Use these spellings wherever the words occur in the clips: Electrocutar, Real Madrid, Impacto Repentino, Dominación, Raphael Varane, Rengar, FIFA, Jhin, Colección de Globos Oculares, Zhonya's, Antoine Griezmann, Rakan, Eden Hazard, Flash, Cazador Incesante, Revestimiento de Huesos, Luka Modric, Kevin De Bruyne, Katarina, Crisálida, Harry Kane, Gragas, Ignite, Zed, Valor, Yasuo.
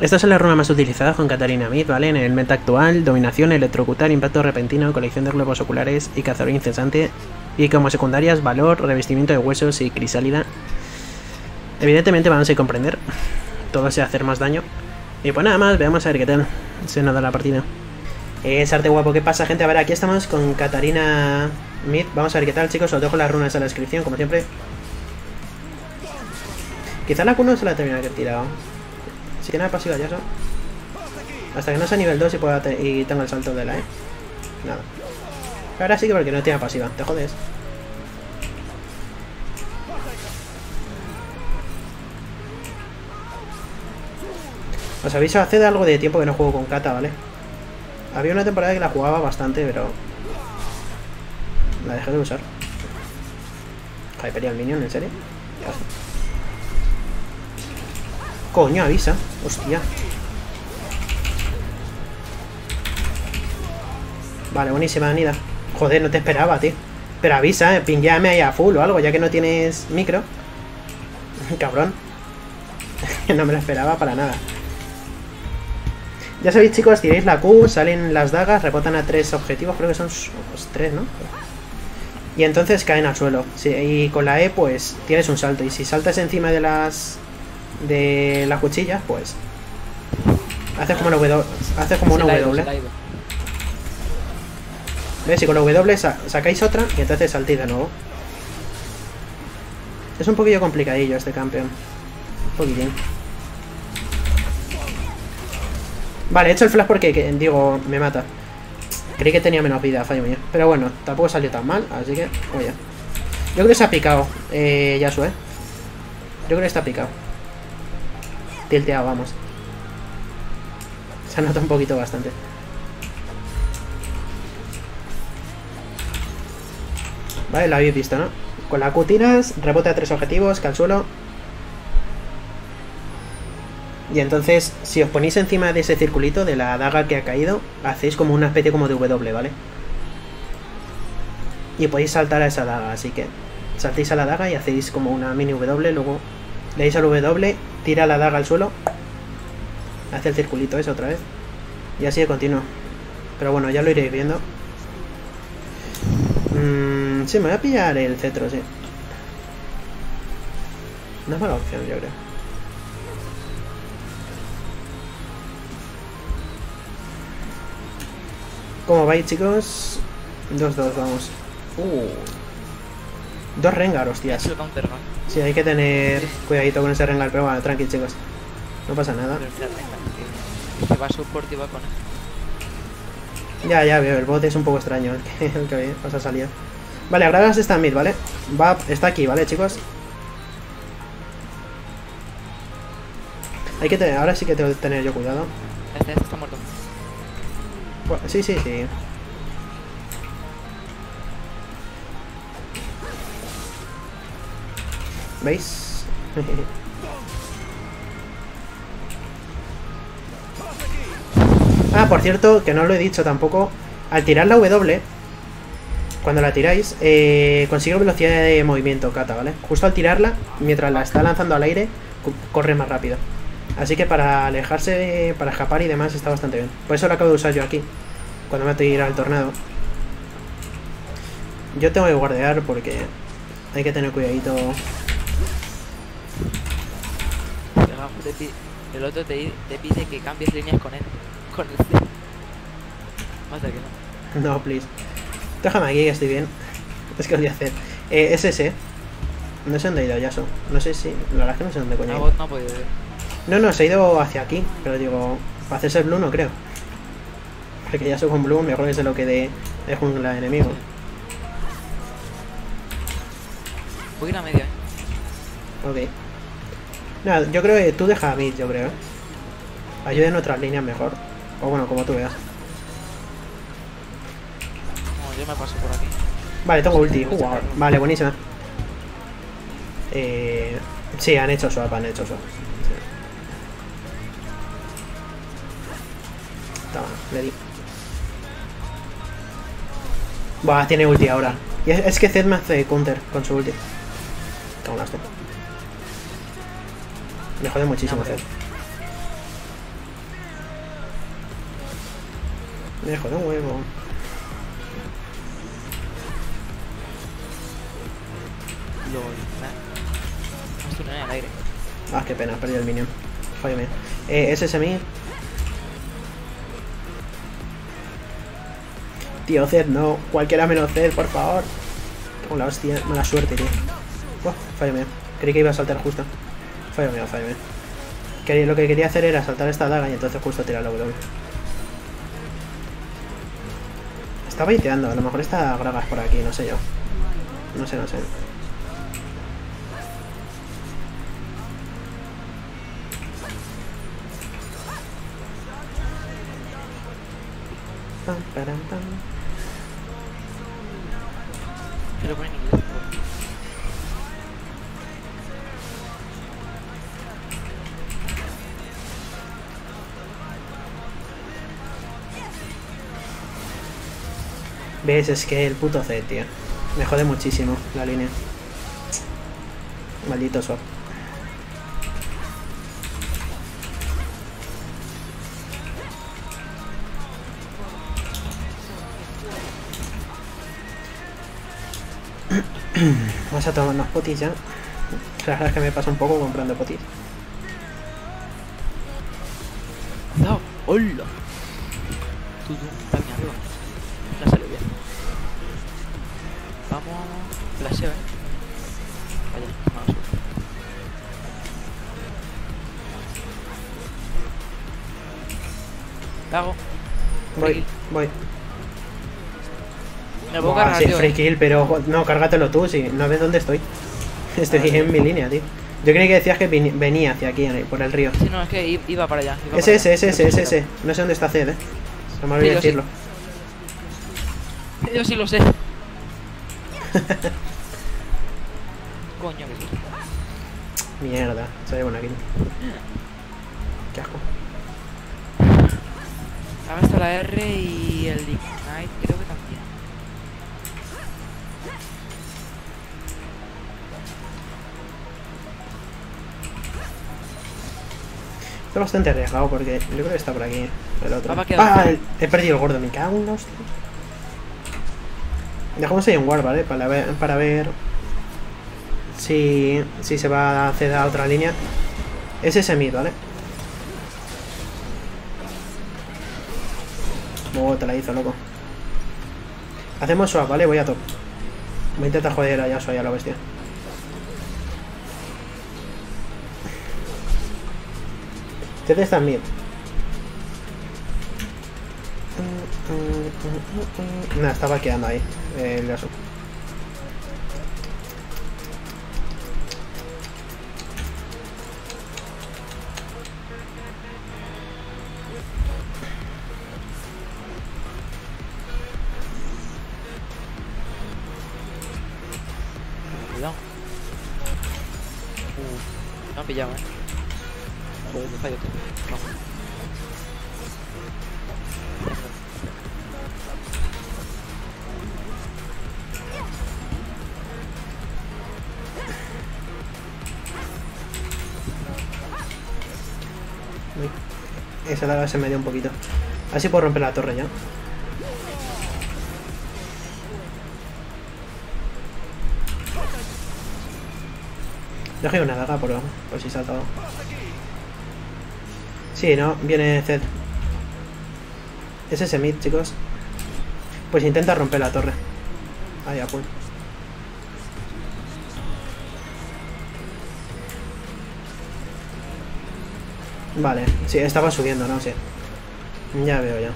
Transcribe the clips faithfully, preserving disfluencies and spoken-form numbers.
Esta es la runa más utilizada con Katarina Mid, ¿vale? En el meta actual, Dominación, Electrocutar, Impacto Repentino, Colección de Globos Oculares y Cazador Incesante. Y como secundarias, Valor, Revestimiento de Huesos y Crisálida. Evidentemente vamos a comprender. Todo sea hacer más daño. Y pues nada más, veamos a ver qué tal se nos da la partida. Es arte guapo, ¿qué pasa, gente? A ver, aquí estamos con Katarina Mid. Vamos a ver qué tal, chicos. Os dejo las runas en la descripción, como siempre. Quizá la Q no se la termina que he tirado. Si tiene la pasiva ya eso. Hasta que no sea nivel dos y, pueda y tenga el salto de la E. Nada. Ahora sí que porque no tiene pasiva. Te jodes. Os aviso, hace de algo de tiempo que no juego con Kata, ¿vale? Había una temporada que la jugaba bastante, pero la dejé de usar. Hyperion Minion, ¿en serio? Ya. Coño, avisa. Hostia. Vale, buenísima, Anida. Joder, no te esperaba, tío. Pero avisa, eh, pinguéame ahí a full o algo, ya que no tienes micro. Cabrón. No me lo esperaba para nada. Ya sabéis, chicos, tiráis la Q, salen las dagas, rebotan a tres objetivos, creo que son pues, tres, ¿no? Y entonces caen al suelo. Sí, y con la E, pues, tienes un salto. Y si saltas encima de las de las cuchillas, pues haces como una W. Haces como una W. ¿Ves? Y con la W sacáis otra y entonces saltéis de nuevo. Es un poquillo complicadillo este campeón. Un poquitín. Vale, he hecho el flash porque, que, digo, me mata. Creí que tenía menos vida, fallo mío. Pero bueno, tampoco salió tan mal, así que, oye. Yo creo que se ha picado, eh, Yasuo, eh. Yo creo que está picado. Tilteado, vamos. Se nota un poquito bastante. Vale, lo habéis visto, ¿no? Con la Q tiras, rebote a tres objetivos, cae al suelo. Y entonces, si os ponéis encima de ese circulito, de la daga que ha caído, hacéis como una especie como de W, ¿vale? Y podéis saltar a esa daga, así que saltéis a la daga y hacéis como una mini W, luego le dais al W, tira la daga al suelo, hace el circulito eso otra vez, y así de continuo. Pero bueno, ya lo iréis viendo. Mm, sí, me voy a pillar el cetro, sí. No es mala opción, yo creo. ¿Cómo vais, chicos? dos dos, vamos. Uh. Dos Rengar, hostias. Sí, hay que tener cuidadito con ese Rengar, pero bueno, tranqui, chicos. No pasa nada. Que va support y va con él. Ya, ya veo, el bot es un poco extraño el que, el que vas a salir. Vale, Gragas está en mid, ¿vale? Va, está aquí, ¿vale, chicos? Hay que tener, ahora sí que tengo que tener yo cuidado. Este, este está muerto. Sí, sí, sí. ¿Veis? Ah, por cierto, que no lo he dicho tampoco. Al tirar la W, cuando la tiráis, eh, consigue velocidad de movimiento Kata, ¿vale? Justo al tirarla, mientras la está lanzando al aire, corre más rápido. Así que para alejarse, para escapar y demás está bastante bien. Por eso lo acabo de usar yo aquí, cuando me voy a ir al tornado. Yo tengo que guardear porque hay que tener cuidadito. El otro te, te pide que cambies líneas con él. Con el C. Más de que no. No, please. Déjame aquí que estoy bien. Es que lo voy a hacer. Eh, es ese. No sé dónde ha ido Yasuo. No sé si... La verdad es que no sé dónde coño. No, no ha podido ir. No, no, se ha ido hacia aquí, pero digo, para hacerse blue no creo. Porque ya soy con blue, mejor que se lo quede de jungla enemigo. Voy a ir a media, eh. Ok. Nada, yo creo que tú deja a mid, yo creo. Ayuda en otras líneas mejor. O bueno, como tú veas. No, yo me paso por aquí. Vale, tengo ulti. Wow. Vale, buenísima. Eh... Sí, han hecho swap, han hecho swap. Toma, le di. Buah, tiene ulti ahora. Y es, es que Zed me hace counter con su ulti. Con las dos. Me jode muchísimo Zed. Me joda un huevo. Lol, nah. Esto no es al aire. Ah, qué pena, perdí el minion. Fállame. Eh, ¿es ese mí? Tío, Zed, no. Cualquiera menos Zed, por favor. Hola, hostia. Mala suerte, tío. Buah, fállame. Creí que iba a saltar justo. Fállame, fállame. Quería, lo que quería hacer era saltar esta daga y entonces justo tirar la W. Está baiteando. A lo mejor está Gragas por aquí, no sé yo. No sé, no sé. Pero bueno, ves, es que el puto Zed, tío, me jode muchísimo la línea. Maldito swap. Vamos a tomarnos potis ya. La verdad es que me pasa un poco comprando potis. No, hola. Tú, tú, también arriba. La salió bien. Vamos, la se ve. Vale, vamos. Cago. Voy, free voy. Me puedo cargar, sí, tío, free kill, pero no, cárgatelo tú, si sí. No ves dónde estoy. Estoy ver, en sí, mi línea, tío. Yo creí que decías que venía hacia aquí, por el río. Sí, no, es que iba para allá. Iba ese, para ese, allá. ese, ese, ese. No sé dónde está Zed, eh. Se me olvidó sí, decirlo. Yo sí lo sé. Coño, que sí. Mierda, se ve bueno aquí. Qué asco. Ahora está la R y el Ignite, creo que también. Estoy bastante arriesgado porque yo creo que está por aquí el otro. Ah, ah el, he perdido el gordo, me cago en la hostia. Dejamos ahí un guard, ¿vale? Para ver, para ver si, si se va a hacer a otra línea. Es ese mid, ¿vale? Oh, te la hizo, loco. Hacemos swap, ¿vale? Voy a top. Voy a intentar joder a Yasuo, ya la bestia. Zed está en mid. Nah, estaba quedando ahí el Yasuo. Cuidado. Uh, me han pillado, eh. Joder, me fallo todo. Esa daga se me dio un poquito. Así puedo romper la torre ya. Dejé una daga por, por si saltado. Sí, no, viene Zed. Es ese mid, chicos. Pues intenta romper la torre. Ahí a full. Vale, sí, estaba subiendo, ¿no? Sí. Ya veo ya.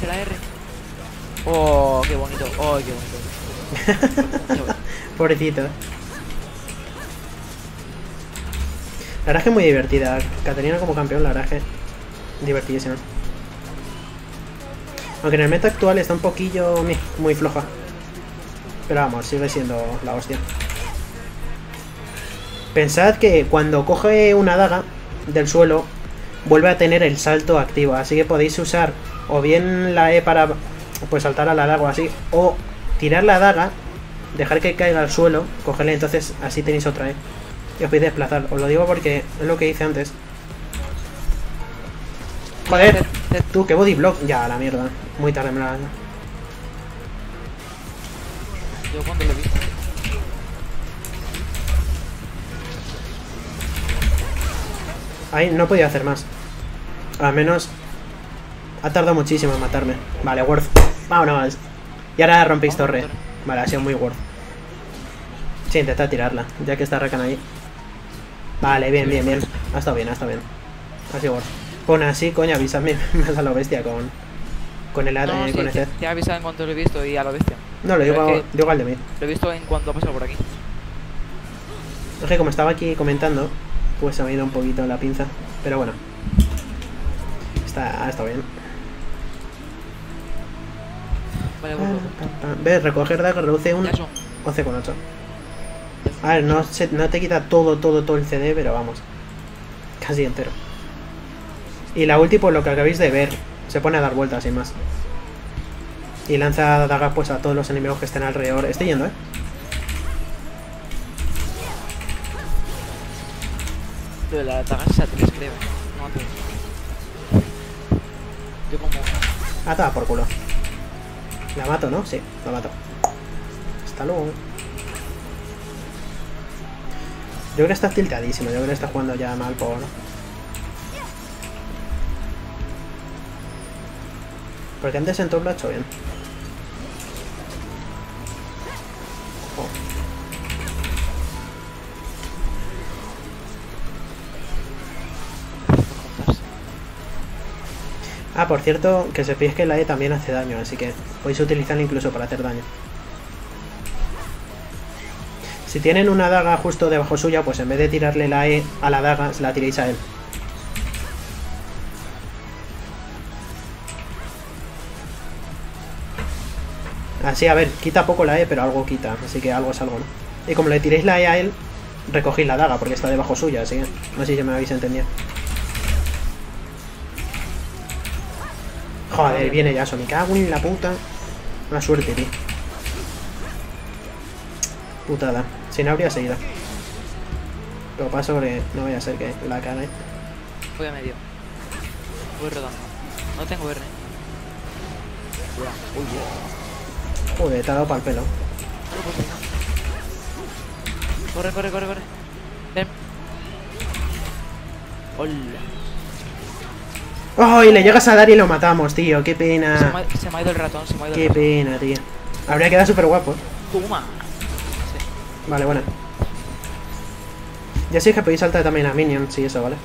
¿De la R? Oh, qué bonito. Oh, qué bonito. Pobrecito. La verdad es que es muy divertida. Katarina como campeón, la verdad es que divertidísima. Aunque en el meta actual está un poquillo muy floja. Pero vamos, sigue siendo la hostia. Pensad que cuando coge una daga del suelo, vuelve a tener el salto activo. Así que podéis usar o bien la E para pues saltar a la daga o así, o tirar la daga, dejar que caiga al suelo, cogerla, entonces así tenéis otra E. Y os podéis desplazar. Os lo digo porque es lo que hice antes. Joder, eres tú, que body block. Ya, la mierda. Muy tarde me la daño. Yo cuando lo vi. Ahí no he podido hacer más. Al menos ha tardado muchísimo en matarme. Vale, worth. Vámonos. Y ahora rompéis torre. Vale, ha sido muy worth. Sí, intenta tirarla, ya que está Rakan ahí. Vale, bien, bien, bien. Ha estado bien, ha estado bien. Ha sido worth. Pon así, coño, avísame. Me has a lo bestia con, con el no, eh, sí, con este. Te he avisado en cuanto lo he visto y a lo bestia. No, lo digo, es que digo al de mí. Lo he visto en cuanto ha pasado por aquí. Es que como estaba aquí comentando, pues se me ha ido un poquito la pinza. Pero bueno. Está, ha estado bien. Vale, bueno, ah, ves, recoger dagas reduce un once coma ocho. A ver, no, se, no te quita todo, todo, todo el C D, pero vamos. Casi entero. Y la ulti, por lo que acabáis de ver, se pone a dar vueltas y más. Y lanza dagas pues a todos los enemigos que estén alrededor. Estoy yendo, eh. Pero la daga es a tres, creo. No a tres. Yo como. Ah, estaba por culo. La mato, ¿no? Sí, la mato. Hasta luego. Yo creo que está tiltadísimo, yo creo que está jugando ya mal por. Porque antes en top lo ha hecho bien. Oh. Ah, por cierto, que sepáis que la E también hace daño, así que podéis utilizarla incluso para hacer daño. Si tienen una daga justo debajo suya, pues en vez de tirarle la E a la daga, la tiréis a él. Así, a ver, quita poco la E, pero algo quita, así que algo es algo, ¿no? Y como le tiréis la E a él, recogéis la daga, porque está debajo suya, así que no sé si me habéis entendido. Joder, viene Yasuo, me cago en la puta. Una suerte, tío. Putada, si no habría seguido. Lo paso porque no vaya a ser que la cara. ¿Eh? Voy a medio. Voy rodando. No tengo R. Uy, yeah. Joder, te ha dado para el pelo. Corre, corre, corre, corre. Ven. Hola. ¡Oh! Y le llegas a dar y lo matamos, tío. ¡Qué pena! Se me ha, se me ha ido el ratón, se me ha ido el ratón. ¡Qué pena, tío! Habría quedado súper guapo. ¡Toma! Sí. Vale, buena. Ya sé que podéis saltar también a minions, sí, eso, ¿vale?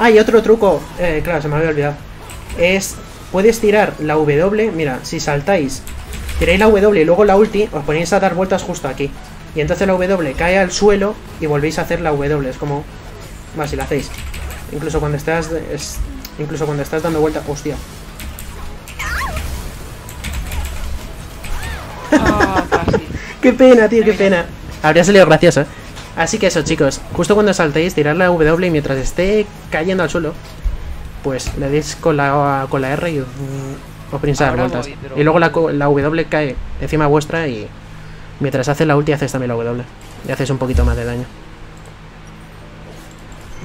Ah, y otro truco, eh, claro, se me había olvidado. Es, puedes tirar la W. Mira, si saltáis, tiráis la W y luego la ulti, os ponéis a dar vueltas justo aquí. Y entonces la W cae al suelo y volvéis a hacer la W. Es como, va, si la hacéis. Incluso cuando estás, es, incluso cuando estás dando vueltas, hostia. Oh, casi. Qué pena, tío, qué pena. Habría salido gracioso, ¿eh? Así que eso, chicos, justo cuando saltéis, tirar la W mientras esté cayendo al suelo, pues le deis con la, con la R y os ponéis a dar vueltas. Voy, pero... Y luego la, la W cae encima vuestra y mientras haces la ulti haces también la W. Y haces un poquito más de daño.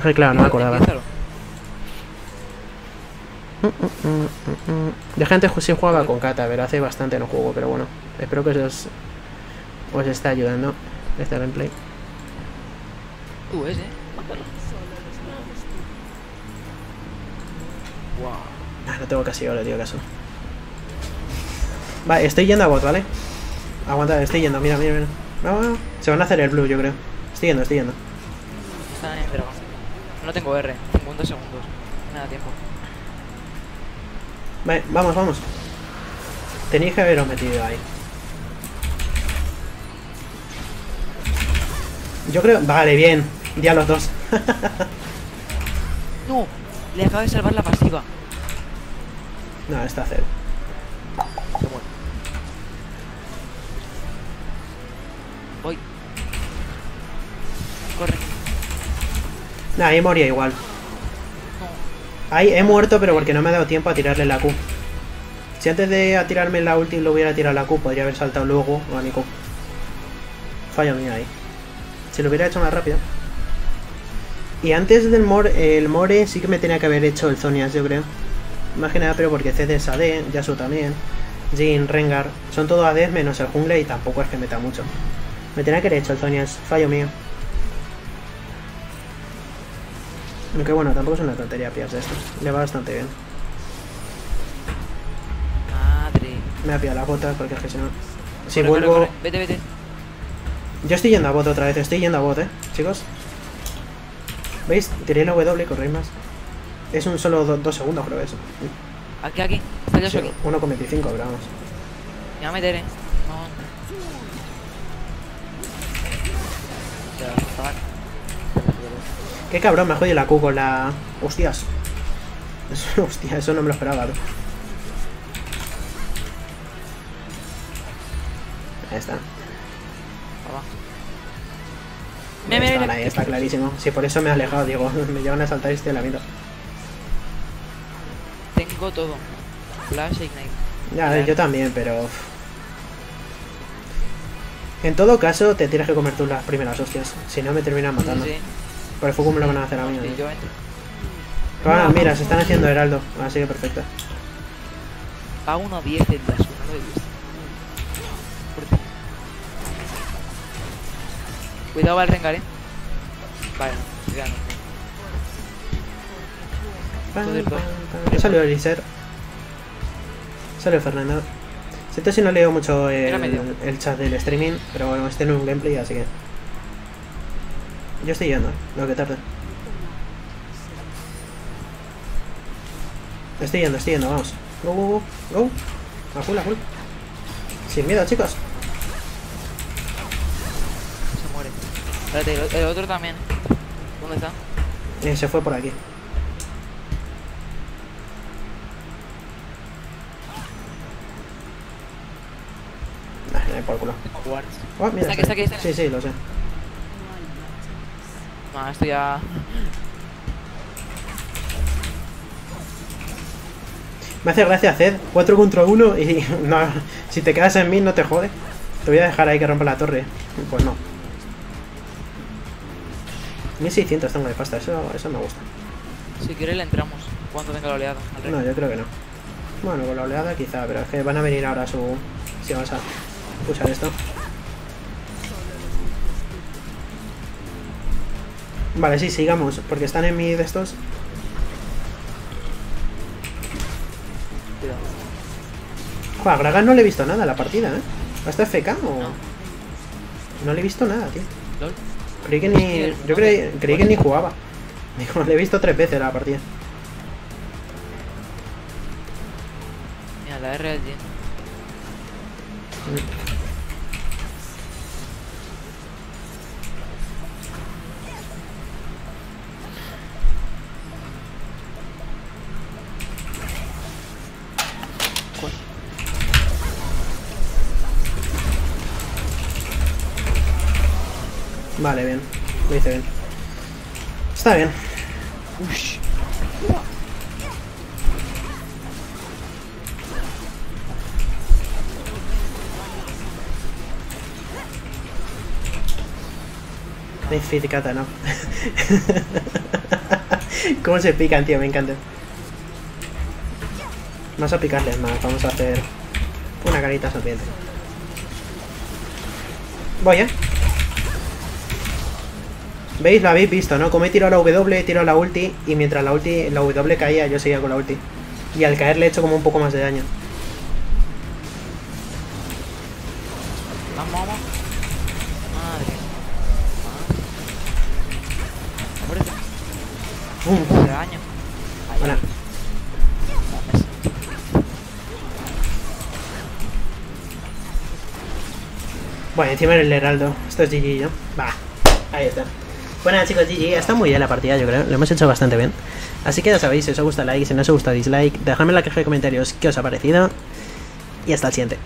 Ay, claro, no me acordaba. Yo antes sí jugaba con Kata, pero hace bastante no juego, pero bueno. Espero que os, os esté ayudando este gameplay. Ese, wow. Ah, no tengo casi oro, tío, caso. Vale, estoy yendo a bot, ¿vale? Aguanta, estoy yendo, mira, mira, mira. No, no. Se van a hacer el blue, yo creo. Estoy yendo, estoy yendo. Están en dragón. No tengo R, cincuenta segundos. No me da tiempo. Vale, vamos, vamos. Tenéis que haberos metido ahí. Yo creo. Vale, bien. Ya los dos. No, le acabo de salvar la pasiva. No, está cero. Voy. Corre. Nah, ahí moría igual. No. Ahí he muerto, pero porque no me ha dado tiempo a tirarle la Q. Si antes de atirarme la ulti lo hubiera tirado la Q, podría haber saltado luego a mi Q. Falla mía ahí. Si lo hubiera hecho más rápido. Y antes del more, el more sí que me tenía que haber hecho el Zhonya's, yo creo. Más que nada, pero porque Zed es A D, Yasuo también, Jhin, Rengar, son todos A D menos el jungle y tampoco es que meta mucho. Me tenía que haber hecho el Zhonya's, fallo mío. Aunque bueno, tampoco es una tontería pillar de esto. Le va bastante bien. Madre. Me ha pillado las botas porque es que si no... Si corre, vuelvo... Corre, corre. Vete, vete. Yo estoy yendo a bot otra vez, estoy yendo a bot, eh, chicos. ¿Veis? Tiré la W, corréis más. Es un solo do, dos segundos, creo eso. Aquí, aquí. Está sí, aquí. uno coma veinticinco, pero vamos. Ya me meteré. No. Qué cabrón, me ha jodido la Q con la... Hostias. Eso, hostia, eso no me lo esperaba, bro. Ahí está. Ahí está, ahí está clarísimo. Si sí, por eso me he alejado, digo. Me llevan a saltar este de la vida. Tengo todo. Flash e Ignite. Ya, ver, yo también, pero... En todo caso, te tienes que comer tú las primeras hostias. Si no, me terminan matando. Sí, sí. Por el foco me lo van a hacer a mí, ¿no? Sí, yo entro. Pero bueno, mira, se están haciendo heraldo, así que perfecto. A uno diez el Yasuo, no lo he visto. Cuidado, va el Rengar, eh. Vale, cuidado. No salió el Iser. Salió Fernando. Siento si no leo mucho el, el, el chat del streaming, pero bueno, este no es un gameplay, así que... Yo estoy yendo, lo que tarda. Estoy yendo, estoy yendo, vamos. Go, go, go, go. A full, a full. Sin miedo, chicos. Se muere. Espérate, el otro también. ¿Dónde está? Eh, se fue por aquí. Ah, no hay por culo. Oh, mira, está aquí, está aquí, está aquí. Sí, sí, lo sé. No, esto ya... Me hace gracia Zed, cuatro contra uno y no, si te quedas en mí no te jode. Te voy a dejar ahí que rompa la torre. Pues no. mil seiscientos tengo de pasta, eso, eso me gusta. Si quieres le entramos, cuando tenga la oleada. No, yo creo que no. Bueno, con la oleada quizá, pero es que van a venir ahora su... Si vas a usar esto. Vale, sí, sigamos, porque están en mi de estos. Joder, a Gragas no le he visto nada a la partida, ¿eh? ¿Va a estar F K o...? No. No le he visto nada, tío. ¿Lol? Creí que ni... Yo creí, creí que ni jugaba. Digo, le he visto tres veces la partida. Mira, la R allí. Mm. Vale, bien, lo hice bien. Está bien. Ush. Fit Kata, ¿no? ¿Cómo se pican, tío? Me encanta. Vamos a picarles más, vamos a hacer una carita serpiente. Voy, ¿eh? ¿Veis? Lo habéis visto, ¿no? Como he tirado la W, he tirado la ulti, y mientras la ulti, la W caía, yo seguía con la ulti. Y al caer le he hecho como un poco más de daño. Vamos, vamos. Madre. Madre. Uh. De daño. Hola. Bueno, encima era el heraldo. Esto es G G, ¿no? Va. Ahí está. Bueno chicos, G G, está muy bien la partida, yo creo, lo hemos hecho bastante bien. Así que ya sabéis, si os gusta like, si no os gusta dislike, dejadme en la caja de comentarios qué os ha parecido y hasta el siguiente.